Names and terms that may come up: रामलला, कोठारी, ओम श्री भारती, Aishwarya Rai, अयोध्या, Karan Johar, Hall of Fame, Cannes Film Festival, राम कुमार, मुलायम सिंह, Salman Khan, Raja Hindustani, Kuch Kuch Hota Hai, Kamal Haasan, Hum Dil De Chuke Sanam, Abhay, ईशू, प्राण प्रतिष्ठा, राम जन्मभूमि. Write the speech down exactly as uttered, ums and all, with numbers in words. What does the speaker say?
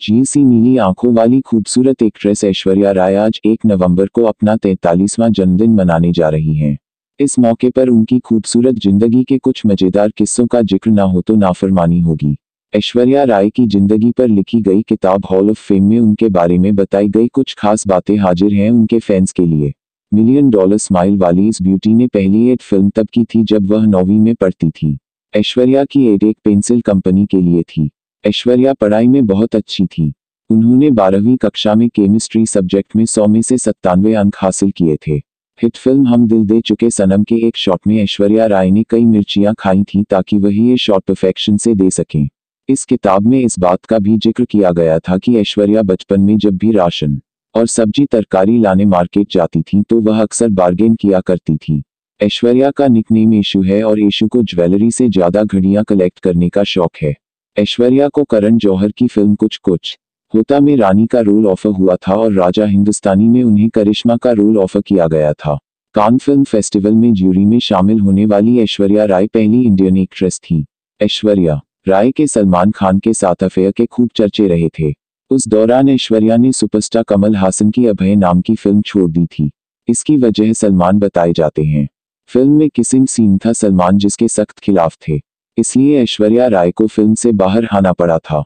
सी नीली आंखों वाली खूबसूरत एक्ट्रेस ऐश्वर्या राय आज एक नवंबर को अपना तैंतालीसवां जन्मदिन मनाने जा रही हैं। इस मौके पर उनकी खूबसूरत जिंदगी के कुछ मजेदार किस्सों का जिक्र ना हो तो नाफरमानी होगी। ऐश्वर्या राय की जिंदगी पर लिखी गई किताब हॉल ऑफ फेम में उनके बारे में बताई गई कुछ खास बातें हाजिर हैं उनके फैंस के लिए। मिलियन डॉलर स्माइल वाली इस ब्यूटी ने पहली एड फिल्म तब की थी जब वह नौवीं में पढ़ती थी। ऐश्वर्या की एड एक पेंसिल कंपनी के लिए थी। ऐश्वर्या पढ़ाई में बहुत अच्छी थी। उन्होंने बारहवीं कक्षा में केमिस्ट्री सब्जेक्ट में सौ में से सत्तानवे अंक हासिल किए थे। हिट फिल्म हम दिल दे चुके सनम के एक शॉट में ऐश्वर्या राय ने कई मिर्चियां खाई थीं ताकि वह ये शॉट परफेक्शन से दे सकें। इस किताब में इस बात का भी जिक्र किया गया था कि ऐश्वर्या बचपन में जब भी राशन और सब्जी तरकारी लाने मार्केट जाती थीं तो वह अक्सर बार्गेन किया करती थी। ऐश्वर्या का निकनेम ईशू है और ईशू को ज्वेलरी से ज़्यादा घड़ियां कलेक्ट करने का शौक है। ऐश्वर्या को करण जौहर की फिल्म कुछ कुछ होता में रानी का रोल ऑफर हुआ था और राजा हिंदुस्तानी में उन्हें करिश्मा का रोल ऑफर किया गया था। कान फिल्म फेस्टिवल में ज्यूरी में शामिल होने वाली ऐश्वर्या राय पहली इंडियन एक्ट्रेस थी। ऐश्वर्या राय के सलमान खान के साथ अफेयर के खूब चर्चे रहे थे। उस दौरान ऐश्वर्या ने सुपरस्टार कमल हासन की अभय नाम की फिल्म छोड़ दी थी। इसकी वजह सलमान बताए जाते हैं। फिल्म में किसिंग सीन था सलमान जिसके सख्त खिलाफ थे, इसलिए ऐश्वर्या राय को फिल्म से बाहर आना पड़ा था।